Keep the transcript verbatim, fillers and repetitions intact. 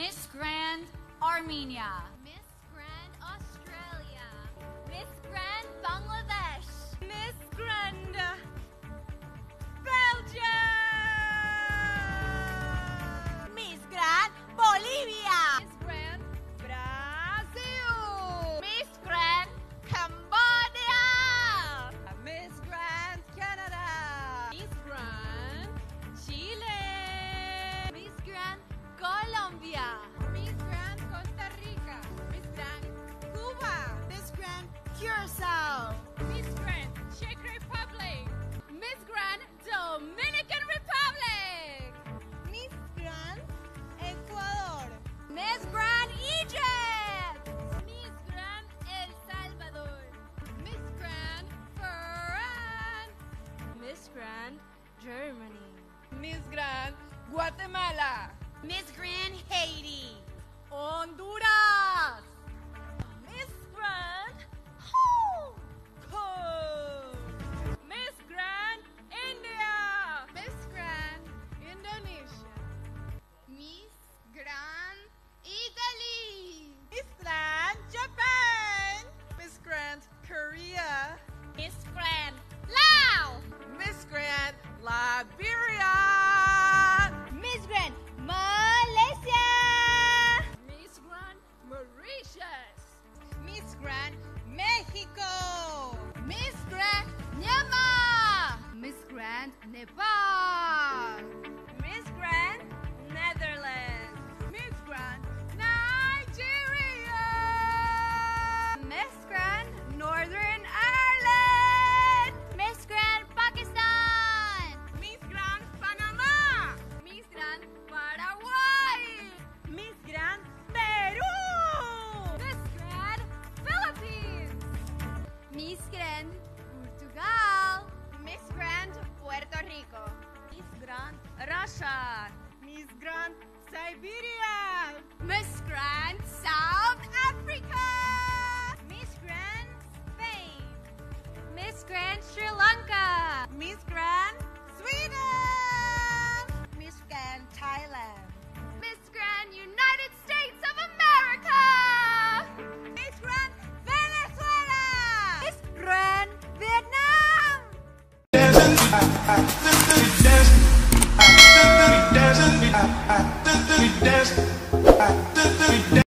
Miss Grand Armenia, Miss Grand Australia, Miss Grand Bangladesh, Miss Grand Belgium, Miss Grand Bolivia, Miss Grand Brazil, Miss Grand Cambodia, Miss Grand Canada, Miss Grand Chile, Miss Grand Colombia, Miss Grand Costa Rica, Miss Grand Cuba, Miss Grand Curacao, Miss Grand Czech Republic, Miss Grand Dominican Republic, Miss Grand Ecuador, Miss Grand Egypt, Miss Grand El Salvador, Miss Grand France, Miss Grand Germany, Miss Grand Guatemala, Miss Grand Haiti, Honduras, Miss Grand Hong Kong, Miss Grand India, Miss Grand Indonesia, Miss Grand Italy, Miss Grand Japan, Miss Grand Korea, Miss Grand Laos, Miss Grand Liberia, Miss Grand Malaysia, Miss Grand Mauritius, Miss Grand Mexico, Miss Grand Myanmar, Miss Grand Nepal, Miss Grand Netherlands, Miss Grand Nigeria, Miss Grand Northern Ireland, Miss Grand Pakistan, Miss Grand Panama, Miss Grand Paraguay, Miss Grand Peru, Miss Grand Philippines, Miss Grand Portugal, Miss Grand Puerto Rico, Miss Grand Russia, Miss Grand Siberia, Miss Grand South Africa, Miss Grand Spain, Miss Grand Sri